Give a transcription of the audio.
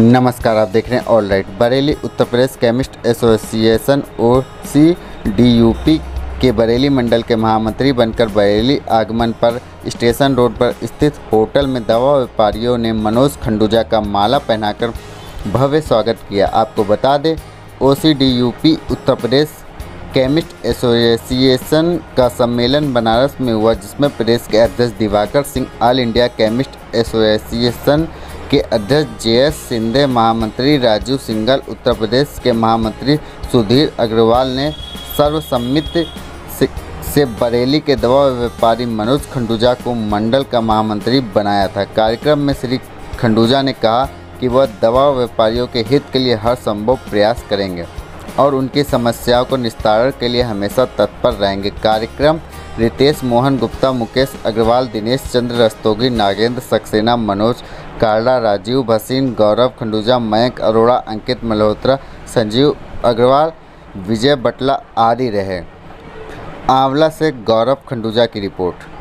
नमस्कार, आप देख रहे हैं all right. Bareilly Uttar Pradesh chemist association OCDDUP के बरेली मंडल के महामंत्री बनकर बरेली आगमन पर स्टेशन रोड पर स्थित होटल में दवा व्यापारियों ने मनोज खंडूजा का माला पहनाकर भव्य स्वागत किया। आपको बता दें, OCDDUP Uttar Pradesh chemist association का सम्मेलन बनारस में हुआ, जिसमें प्रदेश के अध्यक्ष Diwakar Singh, all India chemist association के अध्यक्ष J.S. शिंदे, महामंत्री राजीव सिंगल, उत्तर प्रदेश के महामंत्री सुधीर अग्रवाल ने सर्वसम्मति से बरेली के दवा व्यापारी मनोज खंडूजा को मंडल का महामंत्री बनाया था। कार्यक्रम में श्री खंडूजा ने कहा कि वह दवा व्यापारियों के हित के लिए हर संभव प्रयास करेंगे और उनकी समस्याओं को निस्तारण के लिए हमेशा तत्पर रहेंगे। कार्यक्रम रितेश मोहन गुप्ता, मुकेश अग्रवाल, दिनेश चंद्र रस्तोगी, नागेंद्र सक्सेना, मनोज काल्डा, राजीव भसीन, गौरव खंडूजा, मयंक अरोड़ा, अंकित मल्होत्रा, संजीव अग्रवाल, विजय बटला आदि रहे। आंवला से गौरव खंडूजा की रिपोर्ट।